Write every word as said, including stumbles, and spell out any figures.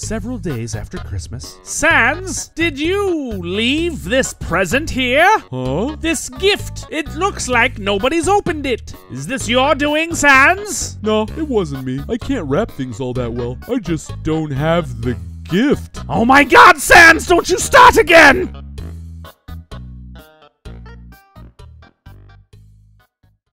Several days after Christmas, Sans, did you leave this present here? Huh? This gift, it looks like nobody's opened it. Is this your doing, Sans? No, it wasn't me. I can't wrap things all that well. I just don't have the gift. Oh my God, Sans, don't you start again!